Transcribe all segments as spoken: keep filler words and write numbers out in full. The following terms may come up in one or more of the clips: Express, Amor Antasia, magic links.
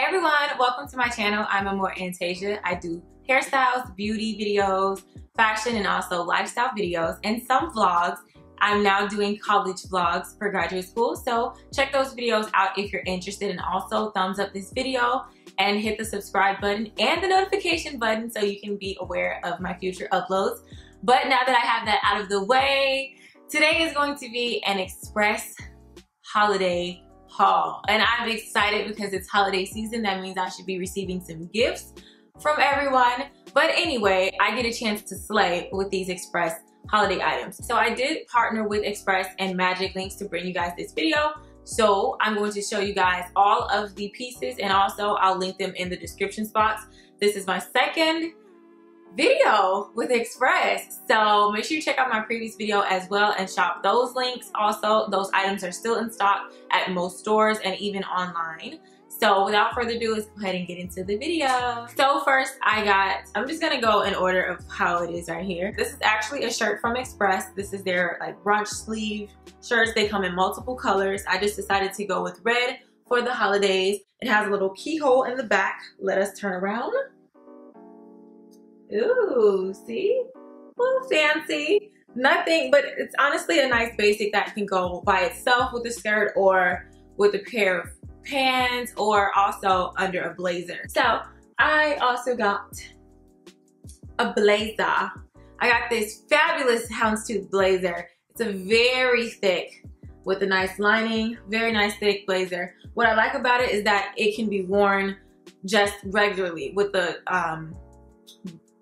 Hey everyone, welcome to my channel. I'm Amor Antasia. I do hairstyles, beauty videos, fashion, and also lifestyle videos and some vlogs. I'm now doing college vlogs for graduate school, so check those videos out if you're interested, and also thumbs up this video and hit the subscribe button and the notification button so you can be aware of my future uploads. But now that I have that out of the way, today is going to be an Express holiday haul, and I'm excited because it's holiday season. That means I should be receiving some gifts from everyone, but anyway, I get a chance to slay with these Express holiday items. So I did partner with Express and Magic Links to bring you guys this video, so I'm going to show you guys all of the pieces, and also I'll link them in the description box. This is my second video with Express, so make sure you check out my previous video as well and shop those links. Also, those items are still in stock at most stores and even online. So without further ado, let's go ahead and get into the video. So first I got, I'm just gonna go in order of how it is right here. This is actually a shirt from Express. This is their like brunch sleeve shirts. They come in multiple colors. I just decided to go with red for the holidays. It has a little keyhole in the back. Let us turn around. Ooh, see? A little fancy. Nothing, but it's honestly a nice basic that can go by itself with a skirt or with a pair of pants or also under a blazer. So I also got a blazer. I got this fabulous houndstooth blazer. It's a very thick with a nice lining, very nice thick blazer. What I like about it is that it can be worn just regularly with the um,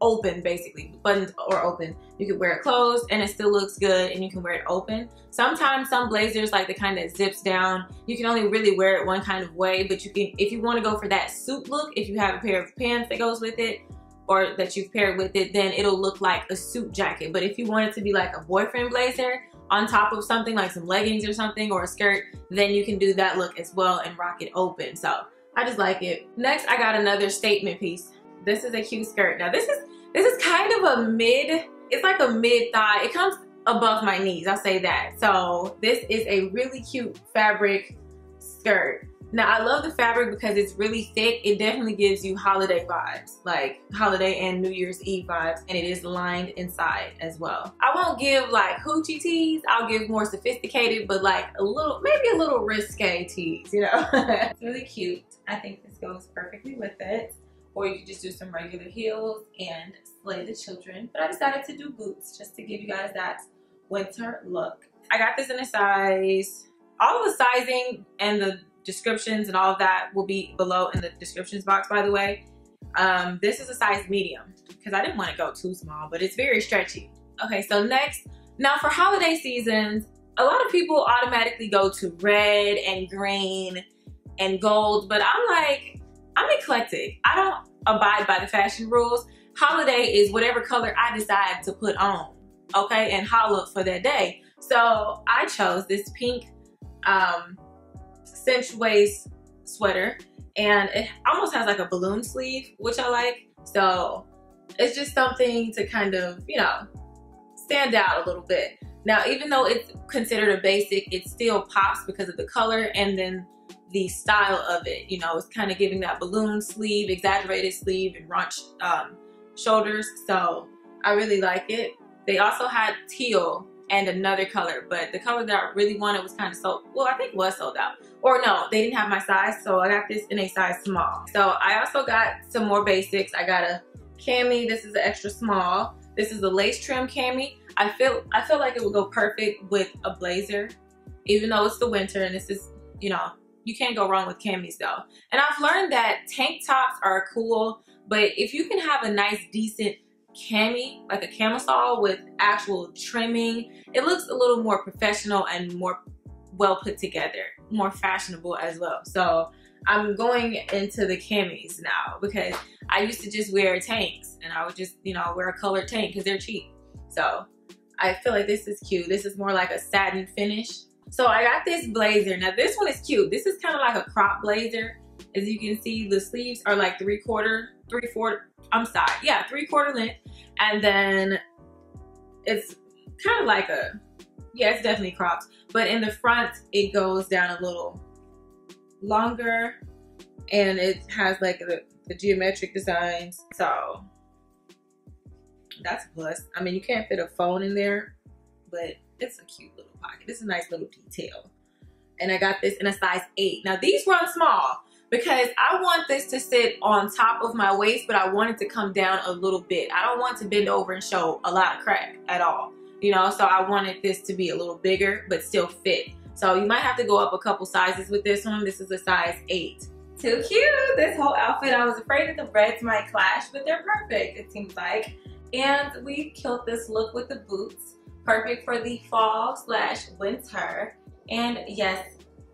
open, basically buttoned or open. You can wear it closed and it still looks good, and you can wear it open. Sometimes some blazers, like the kind that zips down, you can only really wear it one kind of way, but you can, if you want to go for that suit look, if you have a pair of pants that goes with it or that you've paired with it, then it'll look like a suit jacket. But if you want it to be like a boyfriend blazer on top of something like some leggings or something or a skirt, then you can do that look as well and rock it open. So I just like it. Next I got another statement piece. This is a cute skirt. Now this is this is kind of a mid, it's like a mid thigh. It comes above my knees, I'll say that. So this is a really cute fabric skirt. Now I love the fabric because it's really thick. It definitely gives you holiday vibes, like holiday and New Year's Eve vibes, and it is lined inside as well. I won't give like hoochie tees. I'll give more sophisticated, but like a little, maybe a little risque tees, you know? It's really cute. I think this goes perfectly with it. Or you could just do some regular heels and slay the children. But I decided to do boots just to give you guys that winter look. I got this in a size. All of the sizing and the descriptions and all of that will be below in the descriptions box, by the way. Um, this is a size medium because I didn't want to go too small, but it's very stretchy. Okay, so next. Now for holiday seasons, a lot of people automatically go to red and green and gold, but I'm like, I'm eclectic. I don't abide by the fashion rules. Holiday is whatever color I decide to put on, okay, and holla for that day. So I chose this pink um, cinch waist sweater, and it almost has like a balloon sleeve, which I like. So it's just something to kind of, you know, stand out a little bit. Now, even though it's considered a basic, it still pops because of the color and then the style of it. You know, it's kind of giving that balloon sleeve, exaggerated sleeve, and runched um, shoulders. So I really like it. They also had teal and another color, but the color that I really wanted was kind of sold, well, I think was sold out. Or no, they didn't have my size, so I got this in a size small. So I also got some more basics. I got a cami. This is an extra small. This is a lace trim cami. I feel, I feel like it would go perfect with a blazer, even though it's the winter, and this is, you know, you can't go wrong with camis though. And I've learned that tank tops are cool, but if you can have a nice decent cami, like a camisole with actual trimming, it looks a little more professional and more well put together, more fashionable as well. So I'm going into the camis now, because I used to just wear tanks, and I would just, you know, wear a colored tank because they're cheap. So I feel like this is cute. This is more like a satin finish. So I got this blazer. Now this one is cute. This is kind of like a crop blazer. As you can see, the sleeves are like three quarter, three quarter, I'm sorry. Yeah, three quarter length. And then it's kind of like a, yeah, it's definitely cropped. But in the front, it goes down a little longer. and it has like the, the geometric designs, so that's a plus. I mean, you can't fit a phone in there, but it's a cute little pocket. It's a nice little detail. And I got this in a size eight. Now these run small because I want this to sit on top of my waist, but I want it to come down a little bit. I don't want to bend over and show a lot of crack at all, you know, so I wanted this to be a little bigger but still fit. So you might have to go up a couple sizes with this one. This is a size eight. Too cute, this whole outfit. I was afraid that the reds might clash, but they're perfect, it seems like. And we killed this look with the boots. Perfect for the fall slash winter. And yes,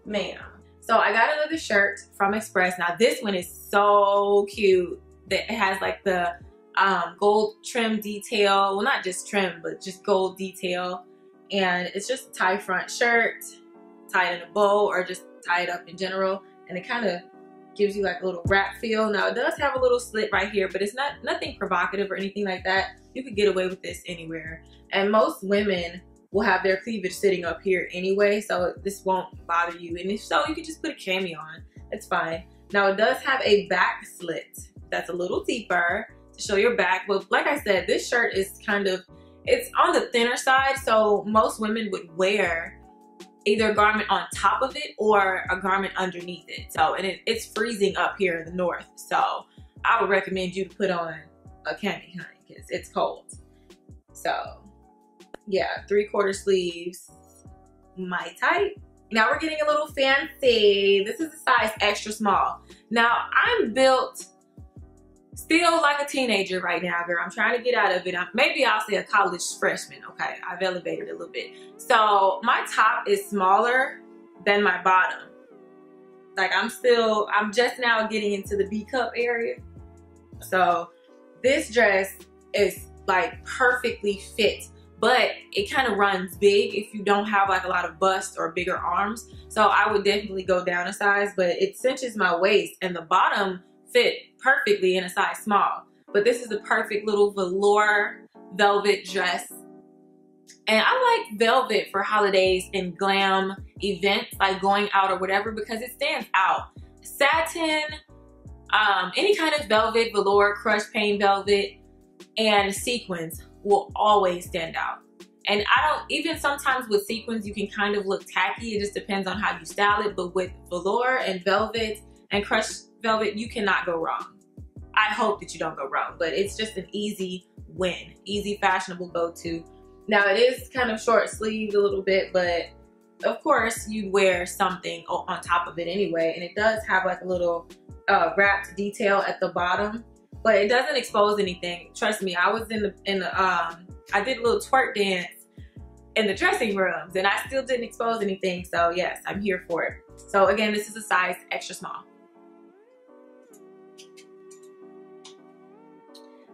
ma'am. So I got another shirt from Express. Now this one is so cute. That it has like the um, gold trim detail. Well, not just trim, but just gold detail. And it's just a tie front shirt, tied in a bow or just tied up in general. And it kind of gives you like a little wrap feel. Now it does have a little slit right here, but it's not nothing provocative or anything like that. You could get away with this anywhere. And most women will have their cleavage sitting up here anyway, so this won't bother you. And if so, you can just put a cami on, that's fine. Now it does have a back slit that's a little deeper to show your back, but like I said, this shirt is kind of, it's on the thinner side, so most women would wear either a garment on top of it or a garment underneath it. So, and it, it's freezing up here in the north. So I would recommend you to put on a cami, honey, because it's cold. So yeah, three quarter sleeves, my type. Now we're getting a little fancy. This is a size extra small. Now I'm built still like a teenager right now, girl. I'm trying to get out of it. I'm, maybe I'll say a college freshman, okay? I've elevated a little bit. So my top is smaller than my bottom. Like I'm still, I'm just now getting into the B cup area. So this dress is like perfectly fit, but it kind of runs big if you don't have like a lot of bust or bigger arms. So I would definitely go down a size, but it cinches my waist and the bottom fit perfectly in a size small. But this is the perfect little velour velvet dress, and I like velvet for holidays and glam events, like going out or whatever, because it stands out. Satin, um, any kind of velvet, velour, crushed paint velvet, and sequins will always stand out. And I don't, even sometimes with sequins you can kind of look tacky, it just depends on how you style it, but with velour and velvet and crushed velvet, you cannot go wrong. I hope that you don't go wrong, but it's just an easy win, easy fashionable go-to. Now it is kind of short sleeved a little bit, but of course you wear something on top of it anyway. And it does have like a little uh, wrapped detail at the bottom, but it doesn't expose anything. Trust me, I was in the in the um, I did a little twerk dance in the dressing rooms, and I still didn't expose anything. So yes, I'm here for it. So again, this is a size extra small.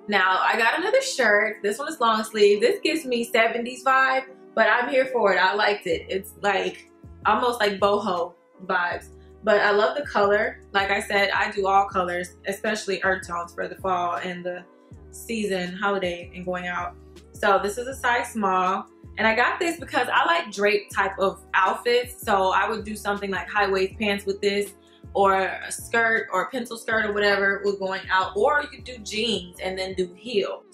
Now, I got another shirt. This one is long sleeve. This gives me seventies vibe, but I'm here for it. I liked it. It's like almost like boho vibes, but I love the color. Like I said, I do all colors, especially earth tones for the fall and the season, holiday, and going out. So this is a size small, and I got this because I like drape type of outfits. So I would do something like high waist pants with this, or a skirt or a pencil skirt or whatever we're going out, or you could do jeans and then do heels.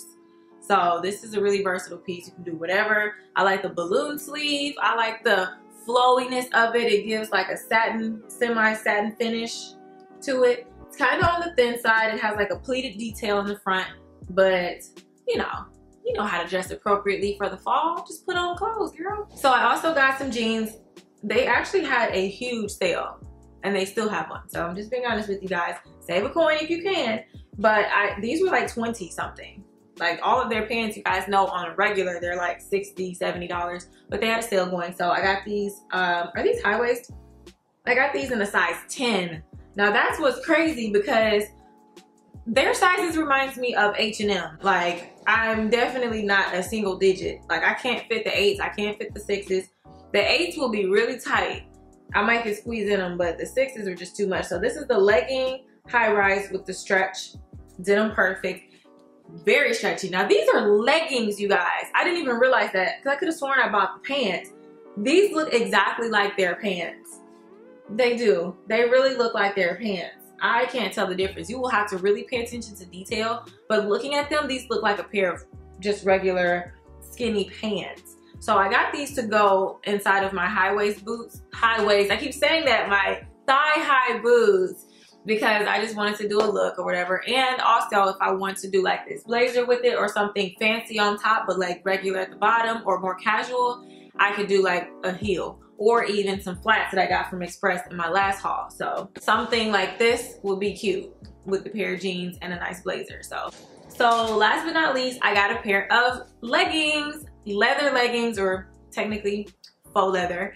So this is a really versatile piece. You can do whatever. I like the balloon sleeve. I like the flowiness of it. It gives like a satin, semi-satin finish to it. It's kind of on the thin side. It has like a pleated detail in the front, but you know, you know how to dress appropriately for the fall. Just put on clothes, girl. So I also got some jeans. They actually had a huge sale, and they still have one. So I'm just being honest with you guys. Save a coin if you can. But I, these were like twenty something. Like all of their pants, you guys know on a regular, they're like sixty, seventy dollars. But they had a sale going. So I got these, um, are these high waist? I got these in a size ten. Now that's what's crazy, because their sizes reminds me of H and M. Like I'm definitely not a single digit. Like I can't fit the eights. I can't fit the sixes. The eights will be really tight. I might could squeeze in them, but the sixes are just too much. So this is the legging high rise with the stretch, denim perfect, very stretchy. Now these are leggings, you guys. I didn't even realize that, because I could have sworn I bought the pants. These look exactly like their pants. They do. They really look like their pants. I can't tell the difference. You will have to really pay attention to detail, but looking at them, these look like a pair of just regular skinny pants. So I got these to go inside of my high waist boots. High waist, I keep saying that, my thigh high boots, because I just wanted to do a look or whatever. And also if I want to do like this blazer with it or something fancy on top, but like regular at the bottom or more casual, I could do like a heel or even some flats that I got from Express in my last haul. So something like this would be cute with a pair of jeans and a nice blazer. So, so last but not least, I got a pair of leggings, leather leggings, or technically faux leather.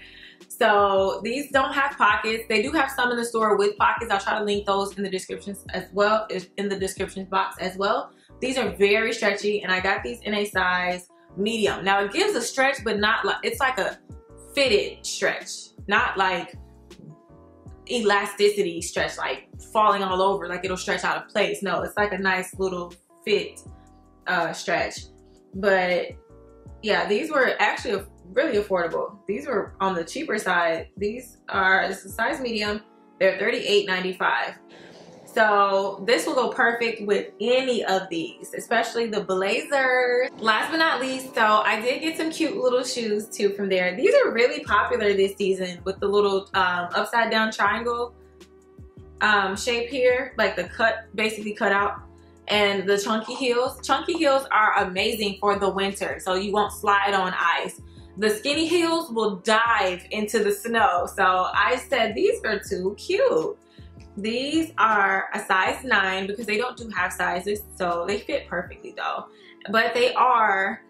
So these don't have pockets. They do have some in the store with pockets. I'll try to link those in the descriptions as well, in the description box as well. These are very stretchy, and I got these in a size medium. Now it gives a stretch, but not like, it's like a fitted stretch, not like elasticity stretch, like falling all over, like it'll stretch out of place. No, it's like a nice little fit uh, stretch. But yeah, these were actually really affordable. These were on the cheaper side. These are, it's a size medium. They're thirty-eight ninety-five. So this will go perfect with any of these, especially the blazer. Last but not least, so I did get some cute little shoes too from there. These are really popular this season with the little um, upside down triangle um, shape here, like the cut, basically cut out, and the chunky heels. Chunky heels are amazing for the winter, so you won't slide on ice. The skinny heels will dive into the snow. So I said, these are too cute. These are a size nine because they don't do half sizes, so they fit perfectly though. But they are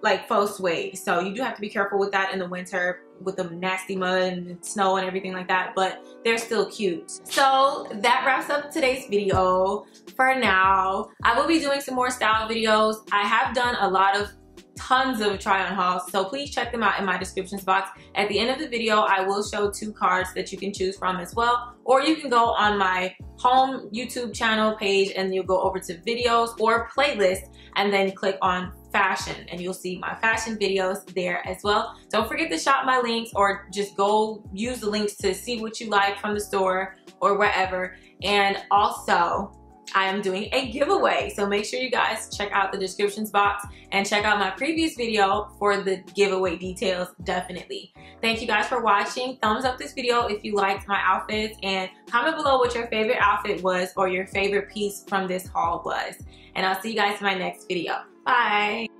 like faux suede, so you do have to be careful with that in the winter with the nasty mud and snow and everything like that, but they're still cute. So that wraps up today's video for now. I will be doing some more style videos. I have done a lot of tons of try on hauls, so please check them out in my descriptions box. At the end of the video, I will show two cards that you can choose from as well, or you can go on my home YouTube channel page and you'll go over to videos or playlist and then click on fashion and you'll see my fashion videos there as well. Don't forget to shop my links, or just go use the links to see what you like from the store or wherever. And also, I am doing a giveaway, so make sure you guys check out the descriptions box and check out my previous video for the giveaway details, definitely. Thank you guys for watching. Thumbs up this video if you liked my outfits, and comment below what your favorite outfit was or your favorite piece from this haul was. And I'll see you guys in my next video. Bye!